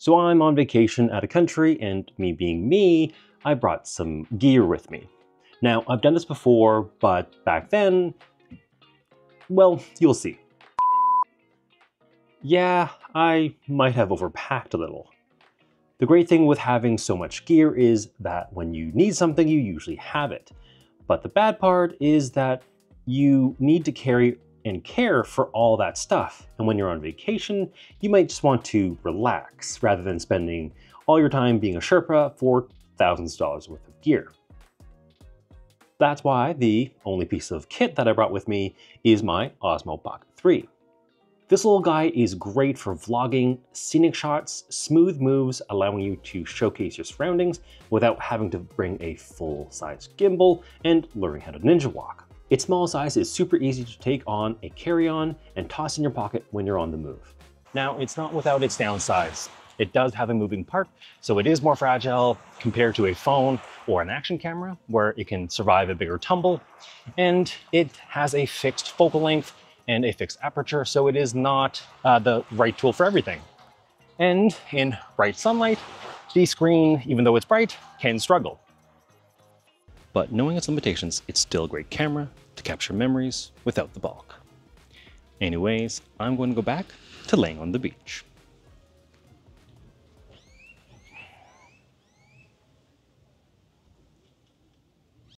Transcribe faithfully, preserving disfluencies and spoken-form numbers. So I'm on vacation out of country, and me being me, I brought some gear with me. Now, I've done this before, but back then, well, you'll see. Yeah, I might have overpacked a little. The great thing with having so much gear is that when you need something, you usually have it. But the bad part is that you need to carry and care for all that stuff. And when you're on vacation, you might just want to relax rather than spending all your time being a Sherpa for thousands of dollars worth of gear. That's why the only piece of kit that I brought with me is my Osmo Pocket three. This little guy is great for vlogging, scenic shots, smooth moves, allowing you to showcase your surroundings without having to bring a full-size gimbal and learning how to ninja walk. Its small size is super easy to take on a carry-on and toss in your pocket when you're on the move. Now, it's not without its downsides. It does have a moving part, so it is more fragile compared to a phone or an action camera, where it can survive a bigger tumble, and it has a fixed focal length and a fixed aperture, so it is not uh, the right tool for everything. And in bright sunlight, the screen, even though it's bright, can struggle. But knowing its limitations, it's still a great camera to capture memories without the bulk. Anyways, I'm going to go back to laying on the beach.